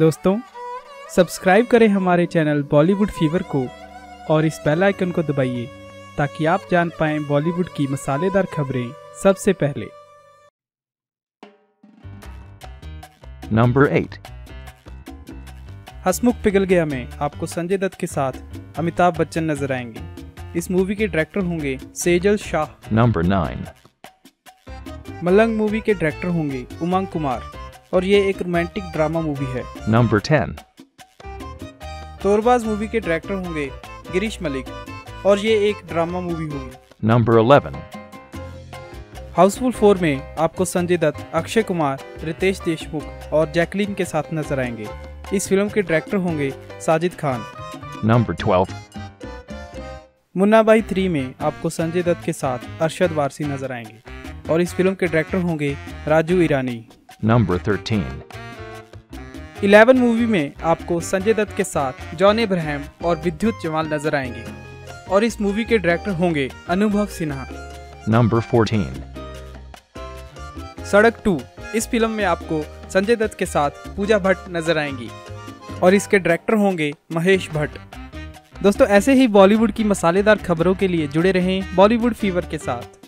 दोस्तों, सब्सक्राइब करें हमारे चैनल बॉलीवुड फीवर को और इस बेल आइकन को दबाइए ताकि आप जान पाएं बॉलीवुड की मसालेदार खबरें सबसे पहले। नंबर 8। हसमुख पिघल गया में आपको संजय दत्त के साथ अमिताभ बच्चन नजर आएंगे। इस मूवी के डायरेक्टर होंगे सेजल शाह। नंबर 9। मलंग मूवी के डायरेक्टर होंगे उमंग कुमार और ये एक रोमांटिक ड्रामा मूवी है। नंबर 10। तोरबाज मूवी के डायरेक्टर होंगे गिरीश मलिक और ये एक ड्रामा मूवी होगी। नंबर 11। हाउसफुल 4 में आपको संजय दत्त, अक्षय कुमार, रितेश देशमुख और जैकलीन के साथ नजर आएंगे। इस फिल्म के डायरेक्टर होंगे साजिद खान। नंबर 12। मुन्नाबाई 3 में आपको संजय दत्त के साथ अरशद वारसी नजर आएंगे और इस फिल्म के डायरेक्टर होंगे राजू ईरानी। नंबर 13। 11 मूवी में आपको संजय दत्त के साथ जॉनी इब्राहिम और विद्युत चुवाल नजर आएंगे और इस मूवी के डायरेक्टर होंगे अनुभव सिन्हा। नंबर 14। सड़क 2। इस फिल्म में आपको संजय दत्त के साथ पूजा भट्ट नजर आएंगी और इसके डायरेक्टर होंगे महेश भट्ट। दोस्तों, ऐसे ही बॉलीवुड की मसालेदार खबरों के लिए जुड़े रहें बॉलीवुड फीवर के साथ।